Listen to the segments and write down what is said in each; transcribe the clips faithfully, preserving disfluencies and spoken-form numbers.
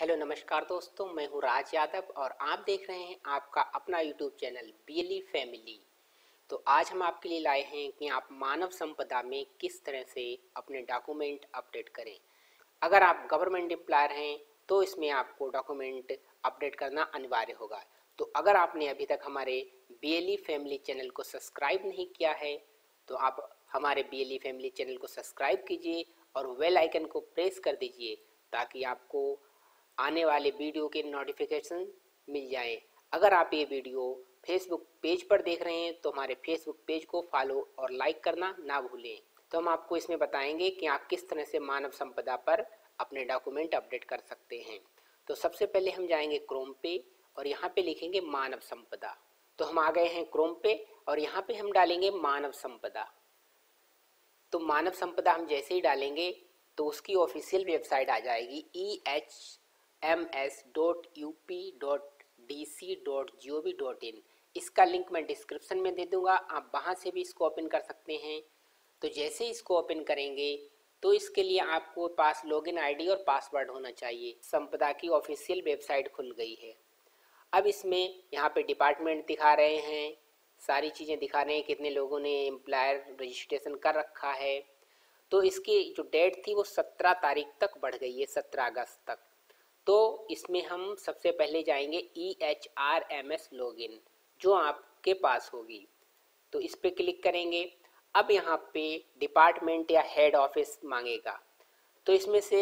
Hello नमस्कार दोस्तों, मैं हूं राज यादव और आप देख रहे हैं आपका अपना YouTube channel B L E family. तो आज हम आपके लिए लाए हैं कि आप मानव संपदा में किस तरह से अपने डॉक्यूमेंट अपडेट करें। अगर आप गवर्नमेंट एम्प्लॉयर हैं तो इसमें आपको डॉक्यूमेंट अपडेट करना अनिवार्य होगा। तो अगर आपने अभी तक हमारे B L E family channel को सब्सक्राइब नहीं किया है तो आप हमारे B L E family channel को सब्सक्राइब कीजिए और बेल आइकन को प्रेस कर दीजिए ताकि आपको आने वाले वीडियो के नोटिफिकेशन मिल जाएं। अगर आप ये वीडियो फेसबुक पेज पर देख रहे हैं तो हमारे फेसबुक पेज को फॉलो और लाइक करना ना भूलें। तो हम आपको इसमें बताएंगे कि आप किस तरह से मानव संपदा पर अपने डॉक्यूमेंट अपडेट कर सकते हैं। तो सबसे पहले हम जाएंगे क्रोम पे और यहाँ पे लिखेंगे मानव संपदा। तो हम आ गए हैं क्रोम पे और यहाँ पे हम डालेंगे मानव संपदा। तो मानव संपदा हम जैसे ही डालेंगे तो उसकी ऑफिशियल वेबसाइट आ जाएगी E H M S dot U P dot D C dot G O V dot in. इसका लिंक मैं डिस्क्रिप्शन में दे दूंगा, आप वहां से भी इसको ओपन कर सकते हैं। तो जैसे इसको ओपन करेंगे तो इसके लिए आपको पास लॉगिन आईडी और पासवर्ड होना चाहिए। संपदा की ऑफिशियल वेबसाइट खुल गई है। अब इसमें यहाँ पे डिपार्टमेंट दिखा रहे हैं, सारी चीज़ें दिखा रहे हैं कितने लोगों ने एम्प्लॉयर रजिस्ट्रेशन कर रखा है। तो इसकी जो डेट थी वो सत्रह तारीख तक बढ़ गई है, सत्रह अगस्त तक। तो इसमें हम सबसे पहले जाएंगे E H R M S login जो आपके पास होगी, तो इस पर क्लिक करेंगे। अब यहाँ पे डिपार्टमेंट या हेड ऑफिस मांगेगा, तो इसमें से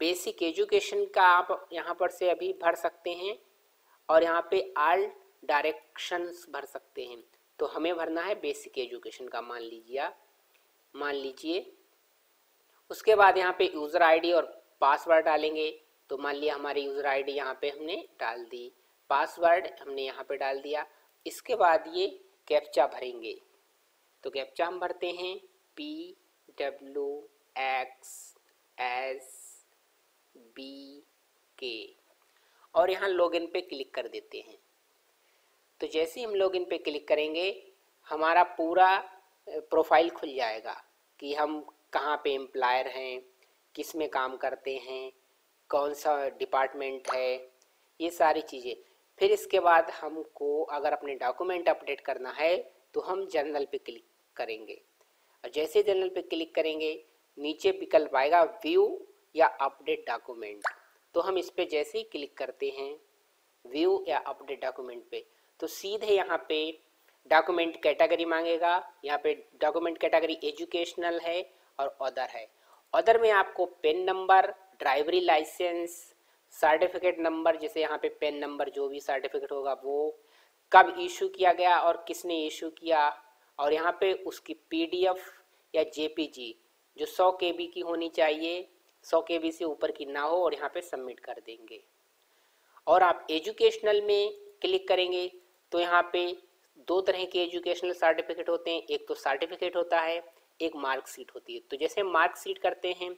बेसिक एजुकेशन का आप यहाँ पर से अभी भर सकते हैं और यहाँ पे आल डायरेक्शंस भर सकते हैं। तो हमें भरना है बेसिक एजुकेशन का, मान लीजिए मान लीजिए उसके बाद यहाँ पे यूज़र आईडी और पासवर्ड डालेंगे। तो मान लिया हमारी यूज़र आईडी यहाँ पे हमने डाल दी, पासवर्ड हमने यहाँ पे डाल दिया। इसके बाद ये कैप्चा भरेंगे, तो कैप्चा हम भरते हैं P W X S B K और यहाँ लॉगिन पे क्लिक कर देते हैं। तो जैसे ही हम लॉगिन पे क्लिक करेंगे हमारा पूरा प्रोफाइल खुल जाएगा कि हम कहाँ पे एम्प्लॉयर हैं, किस में काम करते हैं, कौन सा डिपार्टमेंट है, ये सारी चीज़ें। फिर इसके बाद हमको अगर अपने डॉक्यूमेंट अपडेट करना है तो हम जनरल पे क्लिक करेंगे और जैसे जनरल पे क्लिक करेंगे नीचे विकल्प आएगा व्यू या अपडेट डॉक्यूमेंट। तो हम इस पर जैसे ही क्लिक करते हैं व्यू या अपडेट डॉक्यूमेंट पे तो सीधे यहाँ पे डॉक्यूमेंट कैटेगरी मांगेगा। यहाँ पे डॉक्यूमेंट कैटेगरी एजुकेशनल है और अदर है। अदर में आपको PAN number, driving licence, certificate number, जैसे यहाँ पे पेन नंबर जो भी सर्टिफिकेट होगा वो कब इशू किया गया और किसने इशू किया, और यहाँ पे उसकी पीडीएफ या जेपीजी जो सौ केबी की होनी चाहिए, सौ केबी से ऊपर की ना हो, और यहाँ पे सबमिट कर देंगे। और आप एजुकेशनल में क्लिक करेंगे तो यहाँ पे दो तरह के एजुकेशनल सर्टिफिकेट होते हैं, एक तो सर्टिफिकेट होता है, एक मार्कशीट होती है। तो जैसे मार्कशीट करते हैं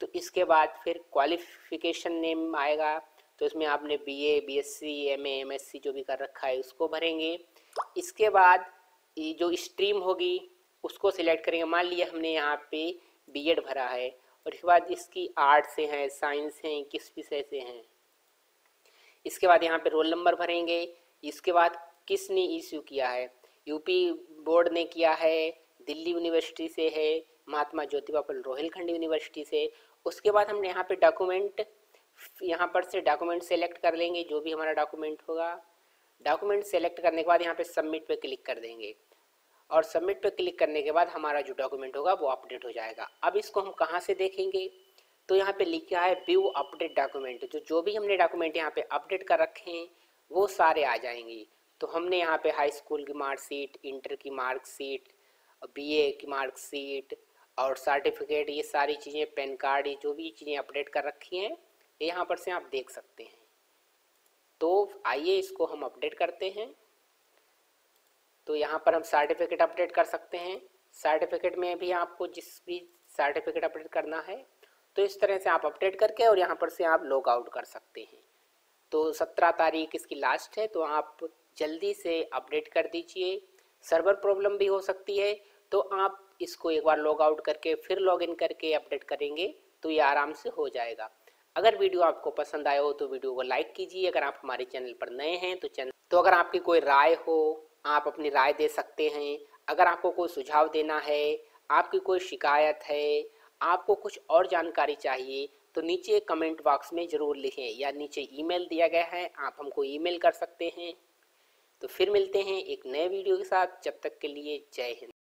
तो इसके बाद फिर क्वालिफिकेशन नेम आएगा, तो इसमें आपने बीए, बीएससी, एमए, एमएससी जो भी कर रखा है उसको भरेंगे। इसके बाद जो स्ट्रीम होगी उसको सिलेक्ट करेंगे, मान लिया हमने यहाँ पे बीएड भरा है और इसके बाद इसकी आर्ट से है, साइंस है, किस विषय से हैं। इसके बाद यहाँ पे रोल नंबर भरेंगे, इसके बाद किसने इश्यू किया है, यूपी बोर्ड ने किया है, दिल्ली यूनिवर्सिटी से है, महात्मा ज्योतिबा फुले रोहिलखंड यूनिवर्सिटी से। उसके बाद हम यहाँ पे डॉक्यूमेंट, यहाँ पर से डॉक्यूमेंट सेलेक्ट कर लेंगे जो भी हमारा डॉक्यूमेंट होगा। डॉक्यूमेंट सेलेक्ट करने के बाद यहाँ पे सबमिट पे क्लिक कर देंगे और सबमिट पे क्लिक करने के बाद हमारा जो डॉक्यूमेंट होगा वो अपडेट हो जाएगा। अब इसको हम कहाँ से देखेंगे, तो यहाँ पे लिखा है व्यू अपडेट डॉक्यूमेंट, जो जो भी हमने डॉक्यूमेंट यहाँ पे अपडेट कर रखे हैं वो सारे आ जाएंगे। तो हमने यहाँ पे हाई स्कूल की मार्कशीट, इंटर की मार्कशीट, बी ए की मार्कशीट और सर्टिफिकेट, ये सारी चीज़ें, पैन कार्ड, ये जो भी चीज़ें अपडेट कर रखी हैं ये यहाँ पर से आप देख सकते हैं। तो आइए इसको हम अपडेट करते हैं। तो यहाँ पर हम सर्टिफिकेट अपडेट कर सकते हैं। सर्टिफिकेट में भी आपको जिस भी सर्टिफिकेट अपडेट करना है तो इस तरह से आप अपडेट करके और यहाँ पर से आप लॉग आउट कर सकते हैं। तो सत्रह तारीख इसकी लास्ट है, तो आप जल्दी से अपडेट कर दीजिए। सर्वर प्रॉब्लम भी हो सकती है, तो आप इसको एक बार लॉग आउट करके फिर लॉग इन करके अपडेट करेंगे तो ये आराम से हो जाएगा। अगर वीडियो आपको पसंद आया हो तो वीडियो को लाइक कीजिए। अगर आप हमारे चैनल पर नए हैं तो चैनल तो अगर आपकी कोई राय हो आप अपनी राय दे सकते हैं। अगर आपको कोई सुझाव देना है, आपकी कोई शिकायत है, आपको कुछ और जानकारी चाहिए तो नीचे कमेंट बॉक्स में ज़रूर लिखें या नीचे ईमेल दिया गया है, आप हमको ईमेल कर सकते हैं। तो फिर मिलते हैं एक नए वीडियो के साथ, जब तक के लिए जय हिंद।